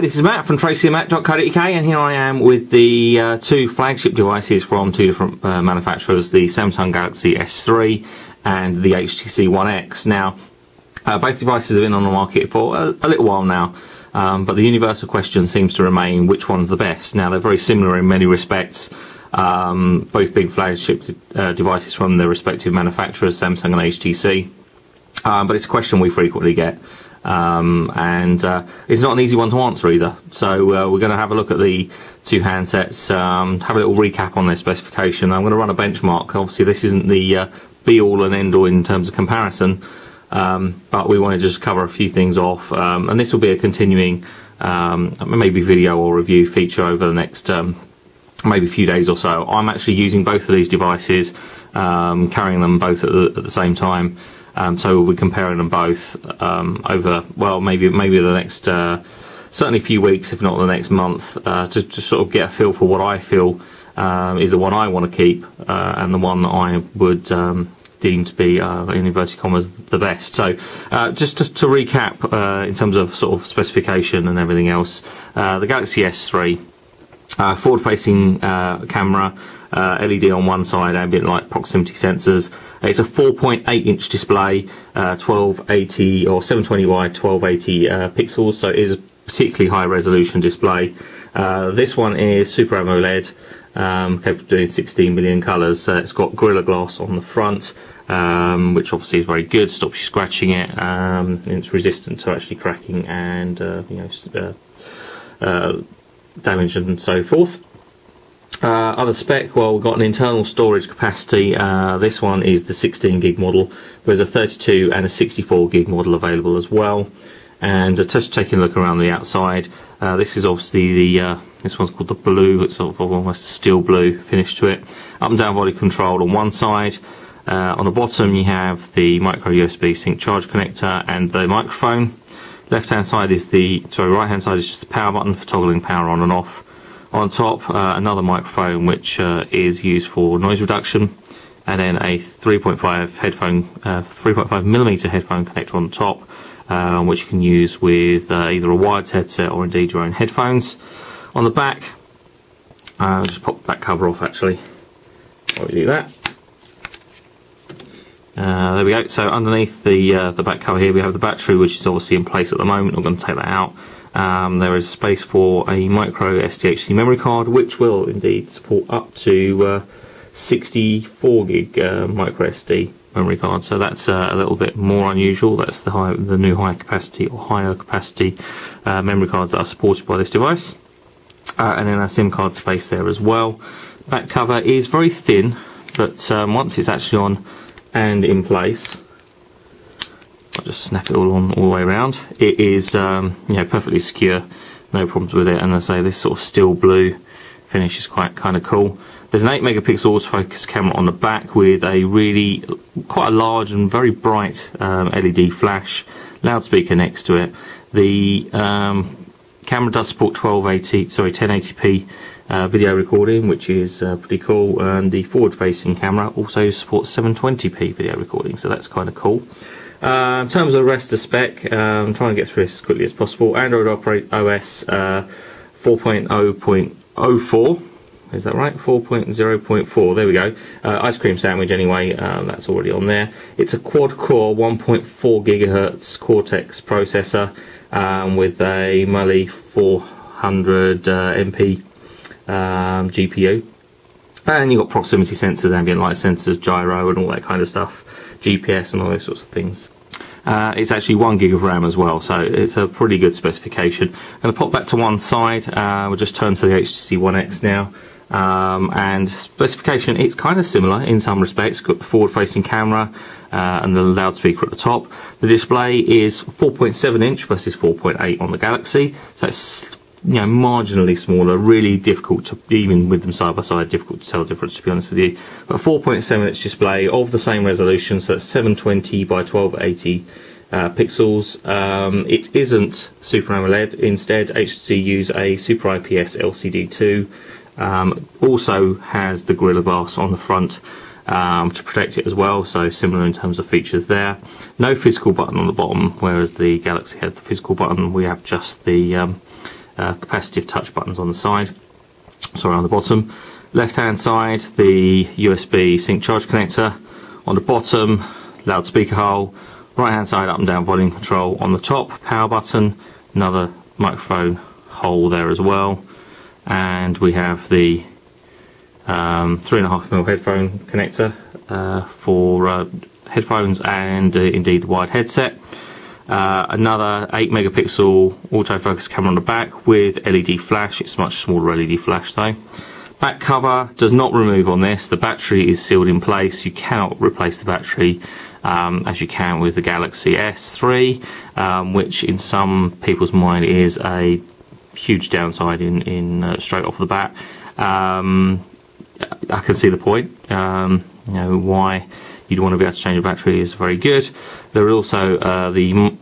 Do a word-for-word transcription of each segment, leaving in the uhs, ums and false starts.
Hello, this is Matt from tracy and matt dot co dot U K, and here I am with the uh, two flagship devices from two different uh, manufacturers, the Samsung Galaxy S three and the H T C One X. Now, uh, both devices have been on the market for a, a little while now, um, but the universal question seems to remain which one's the best. Now, they're very similar in many respects, um, both big flagship uh, devices from the respective manufacturers, Samsung and H T C, um, but it's a question we frequently get. Um, and uh, it's not an easy one to answer either, so uh, we're going to have a look at the two handsets, um, have a little recap on their specification. I'm going to run a benchmark. Obviously this isn't the uh, be all and end all in terms of comparison, um, but we want to just cover a few things off, um, and this will be a continuing um, maybe video or review feature over the next um, maybe few days or so. I'm actually using both of these devices, um, carrying them both at the, at the same time. Um, so we'll be comparing them both um, over, well, maybe maybe the next, uh, certainly a few weeks, if not the next month, uh, to, to sort of get a feel for what I feel um, is the one I want to keep uh, and the one that I would um, deem to be, uh, in inverted commas, the best. So uh, just to, to recap uh, in terms of sort of specification and everything else, uh, the Galaxy S three, uh, forward-facing uh, camera, Uh, L E D on one side, ambient light, proximity sensors. It's a four point eight inch display, uh, twelve eighty or seven twenty by twelve eighty uh, pixels, so it is a particularly high resolution display. Uh, this one is Super AMOLED, um, capable of doing sixteen million colours. Uh, it's got Gorilla Glass on the front, um, which obviously is very good, stops you scratching it, um, and it's resistant to actually cracking and uh, you know uh, uh, damage and so forth. Uh, other spec, well, we've got an internal storage capacity. Uh, this one is the sixteen gig model. There's a thirty-two and a sixty-four gig model available as well. And uh, just taking a look around the outside, uh, this is obviously the uh, this one's called the blue. It's sort of almost a steel blue finish to it. Up and down volume control on one side. Uh, on the bottom, you have the micro U S B sync charge connector and the microphone. Left hand side is the sorry, right hand side is just the power button for toggling power on and off. On top, uh, another microphone which uh, is used for noise reduction, and then a three point five headphone, uh, three point five millimeter headphone connector on the top, uh, which you can use with uh, either a wired headset or indeed your own headphones. On the back, uh, just pop that cover off actually. While we do that, uh, there we go. So underneath the uh, the back cover here, we have the battery, which is obviously in place at the moment. I'm going to take that out. Um, there is space for a micro S D H C memory card, which will indeed support up to uh, sixty-four gig uh, micro S D memory card. So that's uh, a little bit more unusual. That's the high, the new high capacity or higher capacity uh, memory cards that are supported by this device. Uh, and then a SIM card space there as well. Back cover is very thin, but um, once it's actually on and in place, I'll just snap it all on all the way around. It is um, you know, perfectly secure, no problems with it, and as I say, this sort of steel blue finish is quite kind of cool. There's an eight megapixel autofocus camera on the back with a really quite a large and very bright um, L E D flash, loudspeaker next to it. The um, camera does support twelve eighty, sorry, ten eighty p uh, video recording, which is uh, pretty cool, and the forward-facing camera also supports seven twenty p video recording, so that's kind of cool. Uh, in terms of the rest of the spec, um, I'm trying to get through this as quickly as possible. Android operate O S uh, four point oh point oh four, is that right? four point oh point four, there we go. Uh, ice cream sandwich anyway, um, that's already on there. It's a quad-core one point four gigahertz Cortex processor um, with a Mali four hundred uh, M P um, G P U. And you've got proximity sensors, ambient light sensors, gyro and all that kind of stuff. G P S and all those sorts of things. Uh, it's actually one gig of RAM as well, so it's a pretty good specification. I'm going to pop back to one side. Uh, we'll just turn to the H T C One X now. Um, and specification, it's kind of similar in some respects. Got the forward-facing camera uh, and the loudspeaker at the top. The display is four point seven inch versus four point eight on the Galaxy, so it's you know marginally smaller. Really difficult to, even with them side by side, difficult to tell the difference, to be honest with you. But four point seven inch display of the same resolution, so it's seven twenty by twelve eighty uh, pixels. Um, it isn't Super AMOLED. Instead, H T C use a Super I P S L C D two. Um, also has the Gorilla Glass on the front um, to protect it as well, so similar in terms of features there. No physical button on the bottom, whereas the Galaxy has the physical button. We have just the um, uh, capacitive touch buttons on the side, sorry, on the bottom. Left hand side, the U S B sync charge connector. On the bottom, loudspeaker hole. Right hand side, up and down volume control. On the top, power button, another microphone hole there as well. And we have the um, three point five millimeter headphone connector uh, for uh, headphones and uh, indeed the wired headset. Uh, another eight megapixel autofocus camera on the back with L E D flash. It's much smaller L E D flash though. Back cover does not remove on this. The battery is sealed in place. You cannot replace the battery um, as you can with the Galaxy S three, um, which in some people's mind is a huge downside in, in uh, straight off the bat. Um, I can see the point. Um, you know, why you'd want to be able to change a battery is very good. There are also uh, the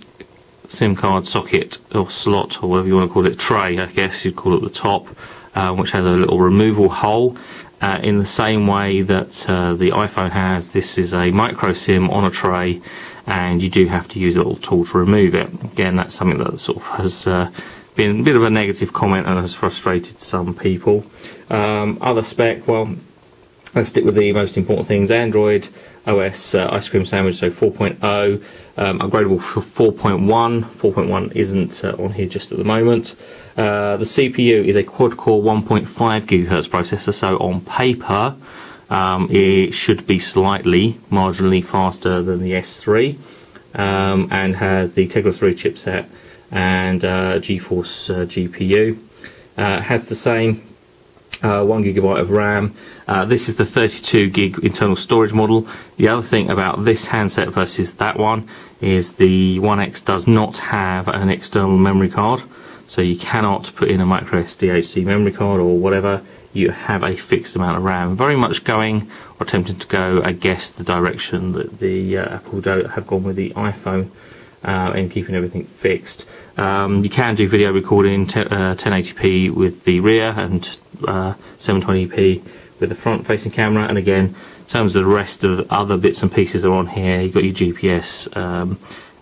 SIM card socket or slot, or whatever you want to call it, tray, I guess you'd call it, at the top, uh, which has a little removal hole. Uh, in the same way that uh, the iPhone has, this is a micro SIM on a tray, and you do have to use a little tool to remove it. Again, that's something that sort of has uh, been a bit of a negative comment and has frustrated some people. Um, other spec, well, let's stick with the most important things. Android O S uh, ice cream sandwich, so four point oh, um, upgradable for four point one. four point one isn't uh, on here just at the moment. Uh, the C P U is a quad-core one point five gigahertz processor, so on paper um, it should be slightly, marginally faster than the S three, um, and has the Tegra three chipset and uh, GeForce uh, G P U. Uh, has the same Uh, one gigabyte of RAM. Uh, this is the thirty-two gig internal storage model. The other thing about this handset versus that one is the One X does not have an external memory card, so you cannot put in a micro S D H C memory card or whatever. You have a fixed amount of RAM. Very much going, or attempting to go, I guess, the direction that the uh, Apple have gone with the iPhone. Uh, and keeping everything fixed. Um, you can do video recording uh, ten eighty p with the rear and uh, seven twenty p with the front facing camera, and again in terms of the rest of the other bits and pieces are on here. You've got your G P S, um,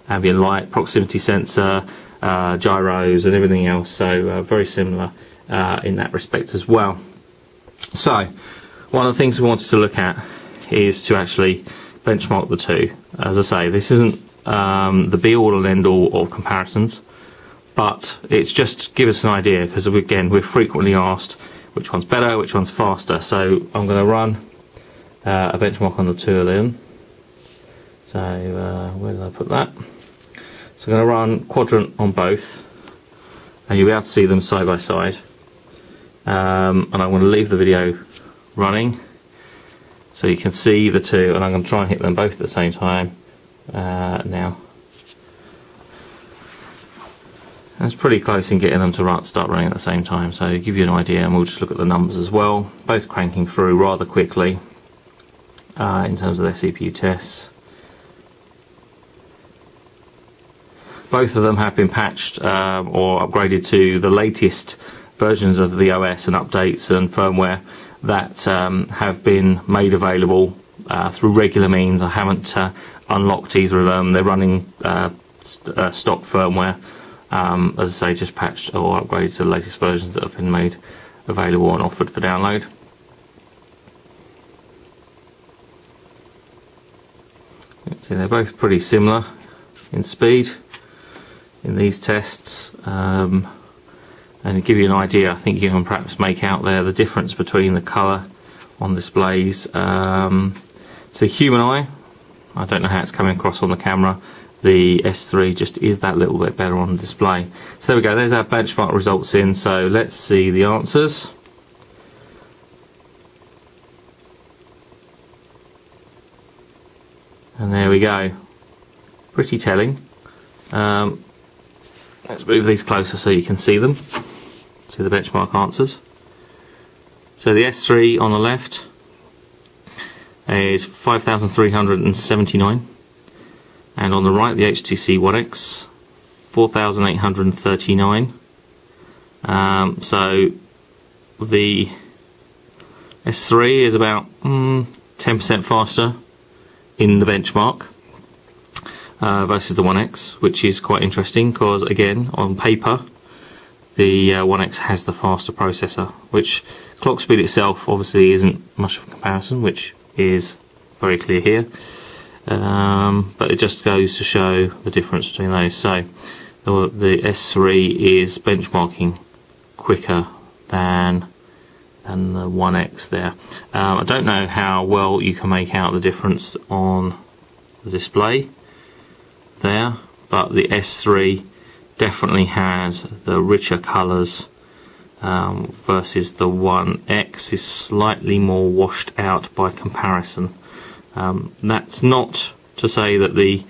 ambient light, proximity sensor, uh, gyros and everything else, so uh, very similar uh, in that respect as well. So one of the things we wanted to look at is to actually benchmark the two. As I say, this isn't Um, the be-all and end-all of comparisons, but it's just give us an idea, because again we're frequently asked which one's better, which one's faster. So I'm going to run uh, a benchmark on the two of them. So uh, where did I put that? So I'm going to run Quadrant on both, and you'll be able to see them side by side. Um, and I'm going to leave the video running so you can see the two, and I'm going to try and hit them both at the same time. Uh, now that's pretty close in getting them to run, start running at the same time, so give you an idea. And we'll just look at the numbers as well, both cranking through rather quickly uh, in terms of their C P U tests. Both of them have been patched um, or upgraded to the latest versions of the O S and updates and firmware that um, have been made available uh, through regular means. I haven't uh, unlocked either of them. They're running uh, st uh, stock firmware, um, as I say, just patched or upgraded to the latest versions that have been made available and offered for download. See, they're both pretty similar in speed in these tests, um, and to give you an idea, I think you can perhaps make out there the difference between the colour on displays. Um, to human eye, I don't know how it's coming across on the camera. The S three just is that little bit better on the display. So there we go, there's our benchmark results in. So let's see the answers. And there we go. Pretty telling. Um, let's move these closer so you can see them. See the benchmark answers. So the S three on the left is five thousand three hundred seventy-nine, and on the right the H T C One X, four thousand eight hundred thirty-nine. Um, so the S three is about ten percent mm, faster in the benchmark uh, versus the One X, which is quite interesting because, again, on paper the uh, One X has the faster processor, which clock speed itself obviously isn't much of a comparison, which is very clear here, um, but it just goes to show the difference between those. So the, the S three is benchmarking quicker than than the One X there. Um, I don't know how well you can make out the difference on the display there, but the S three definitely has the richer colours, um, versus the One X is slightly more washed out by comparison. Um, that's not to say that the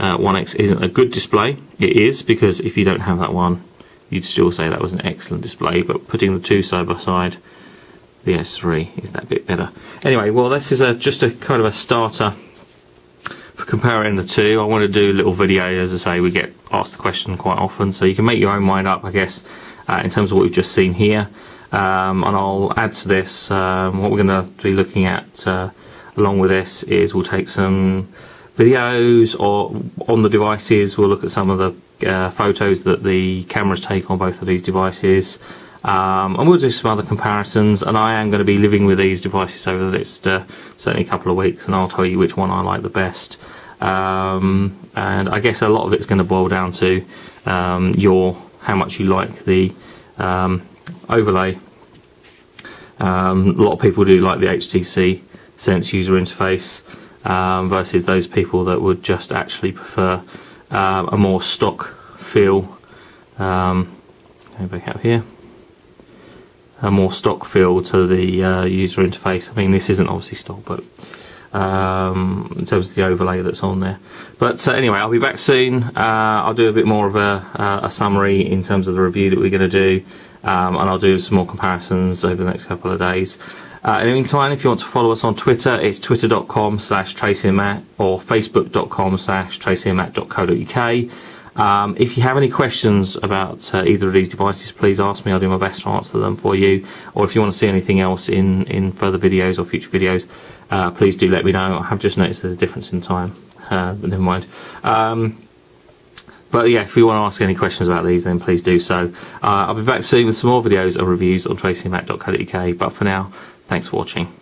uh, One X isn't a good display. It is, because if you don't have that one, you'd still say that was an excellent display, but putting the two side by side, the S three is that bit better. Anyway, well, this is a, just a kind of a starter for comparing the two. I want to do a little video, as I say, we get asked the question quite often, so you can make your own mind up, I guess, uh, in terms of what we've just seen here. Um, and I'll add to this, um, what we're going to be looking at uh, along with this is we'll take some videos or on the devices, we'll look at some of the uh, photos that the cameras take on both of these devices, um, and we'll do some other comparisons, and I am going to be living with these devices over the next uh, certainly a couple of weeks, and I'll tell you which one I like the best. Um, and I guess a lot of it's going to boil down to um, your how much you like the um, overlay. Um, a lot of people do like the H T C Sense user interface, um, versus those people that would just actually prefer um, a more stock feel. Um, go back out here. A more stock feel to the uh, user interface. I mean, this isn't obviously stock, but. Um, in terms of the overlay that's on there, but uh, anyway, I'll be back soon. uh, I'll do a bit more of a, uh, a summary in terms of the review that we're going to do, um, and I'll do some more comparisons over the next couple of days. Uh, in the meantime, if you want to follow us on Twitter, it's twitter dot com slash tracyandmatt or facebook dot com slash tracyandmatt dot co dot uk. Um, if you have any questions about uh, either of these devices, please ask me. I'll do my best to answer them for you, or if you want to see anything else in, in further videos or future videos, Uh, please do let me know. I have just noticed there's a difference in time, uh, but never mind. Um, but yeah, if you want to ask any questions about these, then please do so. Uh, I'll be back soon with some more videos or reviews on tracyandmatt dot co dot uk, but for now, thanks for watching.